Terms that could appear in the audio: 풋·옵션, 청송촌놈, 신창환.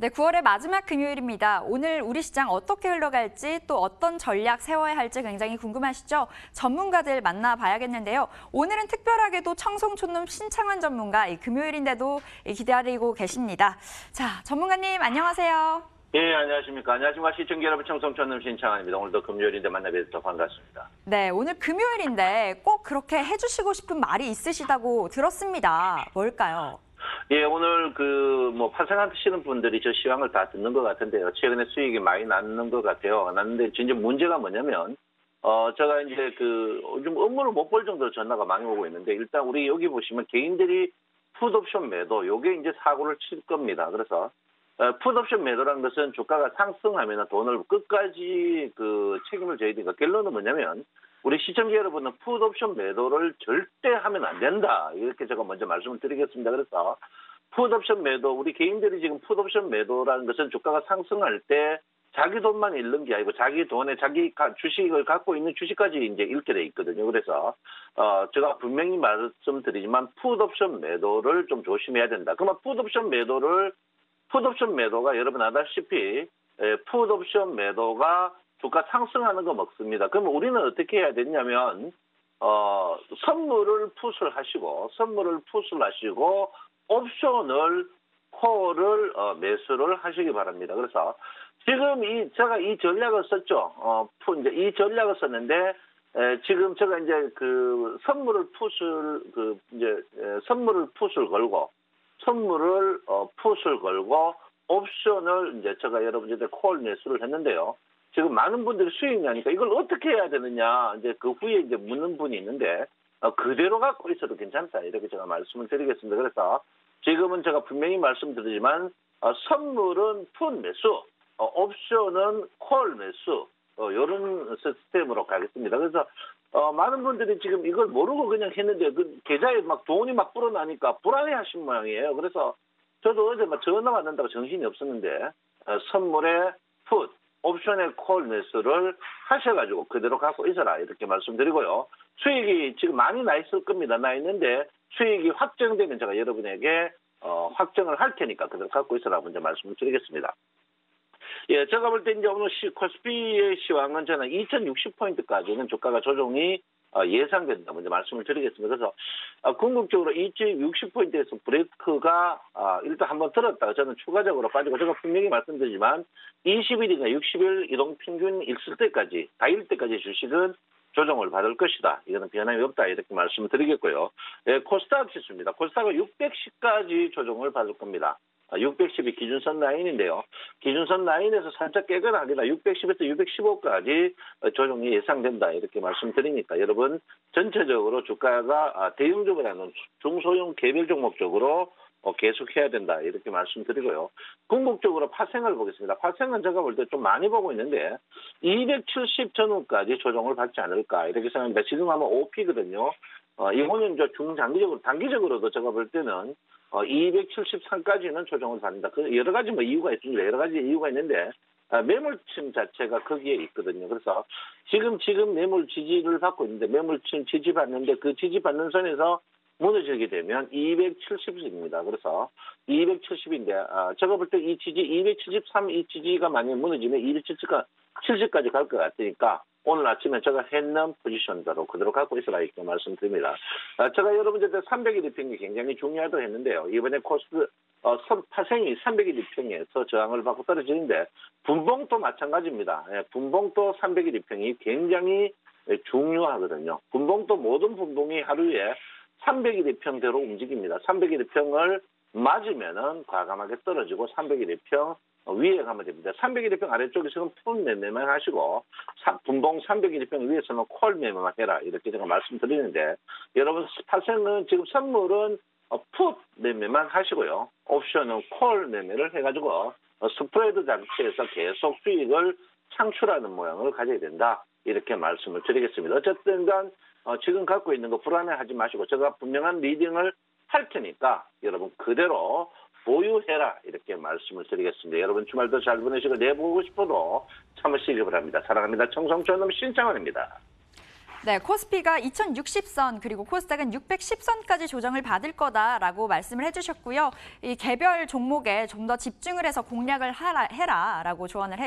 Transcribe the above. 네, 9월의 마지막 금요일입니다. 오늘 우리 시장 어떻게 흘러갈지 또 어떤 전략 세워야 할지 굉장히 궁금하시죠? 전문가들 만나봐야겠는데요. 오늘은 특별하게도 청송촌놈 신창환 전문가, 이 금요일인데도 기다리고 계십니다. 자, 전문가님 안녕하세요. 네, 안녕하십니까. 안녕하십니까. 시청자 여러분, 청송촌놈 신창환입니다. 오늘도 금요일인데 만나뵈서 반갑습니다. 네, 오늘 금요일인데 꼭 그렇게 해주시고 싶은 말이 있으시다고 들었습니다. 뭘까요? 예, 오늘 파생하시는 분들이 저 시황을 다 듣는 것 같은데요. 최근에 수익이 많이 났는 것 같아요. 났는데 진짜 문제가 뭐냐면, 제가 이제 요즘 업무를 못 볼 정도로 전화가 많이 오고 있는데, 일단 우리 여기 보시면 개인들이 풋옵션 매도, 요게 이제 사고를 칠 겁니다. 그래서, 풋옵션 매도라는 것은 주가가 상승하면 돈을 끝까지 책임을 져야 되니까, 결론은 뭐냐면, 우리 시청자 여러분은 풋옵션 매도를 절대 하면 안 된다. 이렇게 제가 먼저 말씀을 드리겠습니다. 그래서 풋옵션 매도, 우리 개인들이 지금 풋옵션 매도라는 것은 주가가 상승할 때 자기 돈만 잃는 게 아니고 자기 돈에 자기 주식을 갖고 있는 주식까지 이제 잃게 돼 있거든요. 그래서 제가 분명히 말씀드리지만 풋옵션 매도를 좀 조심해야 된다. 그러면 풋옵션 매도가 여러분 아다시피 풋옵션 매도가 주가 상승하는 거 먹습니다. 그럼 우리는 어떻게 해야 되냐면 선물을 풋을 하시고 옵션을 콜을 매수를 하시기 바랍니다. 그래서 지금 제가 이 전략을 썼죠. 이제 이 전략을 썼는데 지금 제가 이제 선물을 풋을 걸고 옵션을 이제 제가 여러분들 콜 매수를 했는데요. 지금 많은 분들이 수익이 나니까 이걸 어떻게 해야 되느냐, 이제 그 후에 이제 묻는 분이 있는데, 그대로 갖고 있어도 괜찮다. 이렇게 제가 말씀을 드리겠습니다. 그래서 지금은 제가 분명히 말씀드리지만, 선물은 풋 매수, 옵션은 콜 매수, 이런 시스템으로 가겠습니다. 그래서, 많은 분들이 지금 이걸 모르고 그냥 했는데, 계좌에 돈이 불어나니까 불안해 하신 모양이에요. 그래서 저도 어제 전화 받는다고 정신이 없었는데, 선물에 풋, 옵션의 콜 매수를 하셔가지고 그대로 갖고 있어라. 이렇게 말씀드리고요. 수익이 지금 많이 나 있을 겁니다. 나 있는데 수익이 확정되면 제가 여러분에게 확정을 할 테니까 그대로 갖고 있어라. 먼저 말씀을 드리겠습니다. 예, 제가 볼 때 이제 오늘 코스피의 시황은 저는 2060포인트까지는 주가가 조정이 예상된다. 먼저 말씀을 드리겠습니다. 그래서 궁극적으로 2060포인트에서 브레이크가 일단 한번 들었다가 저는 추가적으로 빠지고, 제가 분명히 말씀드리지만 20일이나 60일 이동평균 있을 때까지, 다일 때까지 주식은 조정을 받을 것이다. 이거는 변함이 없다. 이렇게 말씀을 드리겠고요. 예, 코스닥 지수입니다. 코스닥은 610까지 조정을 받을 겁니다. 610이 기준선 라인인데요. 기준선 라인에서 살짝 깨거나 하기나 610에서 615까지 조정이 예상된다. 이렇게 말씀드리니까 여러분 전체적으로 주가가 대형주가 아닌 중소형 개별 종목 쪽으로 계속해야 된다. 이렇게 말씀드리고요. 궁극적으로 파생을 보겠습니다. 파생은 제가 볼 때 좀 많이 보고 있는데 270 전후까지 조정을 받지 않을까. 이렇게 생각합니다. 지금 아마 5P거든요. 이거는 중장기적으로, 단기적으로도 제가 볼 때는 273까지는 조정을 받는다. 여러 가지 이유가 있습니다. 여러 가지 이유가 있는데, 매물층 자체가 거기에 있거든요. 그래서 지금 매물 지지를 받고 있는데, 매물층 지지받는데, 그 지지받는 선에서 무너지게 되면 270입니다. 그래서 270인데, 제가 볼 때 이 지지, 273, 이 지지가 만약에 무너지면 270까지 갈 것 같으니까, 오늘 아침에 제가 했는 포지션대로 그대로 갖고 있으라 이렇게 말씀드립니다. 제가 여러분들한테 300일 이평이 굉장히 중요하다고 했는데요. 이번에 파생이 300일 이평에서 저항을 받고 떨어지는데 분봉도 마찬가지입니다. 예, 분봉도 300일 이평이 굉장히 중요하거든요. 분봉도 모든 분봉이 하루에 300일 이평대로 움직입니다. 300일 이평을 맞으면은 과감하게 떨어지고 300일 이평 위에 가면 됩니다. 300일평 아래쪽에서는 풋 매매만 하시고 분봉 300일평 위에서는 콜 매매만 해라. 이렇게 제가 말씀드리는데 여러분 파생은 지금 선물은 풋 매매만 하시고요. 옵션은 콜 매매를 해가지고 스프레드 장치에서 계속 수익을 창출하는 모양을 가져야 된다. 이렇게 말씀을 드리겠습니다. 어쨌든 간 지금 갖고 있는 거 불안해하지 마시고 제가 분명한 리딩을 할 테니까 여러분 그대로 보유해라. 이렇게 말씀을 드리겠습니다. 여러분 주말도 잘 보내시고 내보고 싶어도 참으시기 바랍니다. 사랑합니다. 청송촌놈 신창환입니다. 네, 코스피가 2060선 그리고 코스닥은 610선까지 조정을 받을 거다라고 말씀을 해주셨고요. 이 개별 종목에 좀 더 집중을 해서 공략을 해라라고 조언을 해.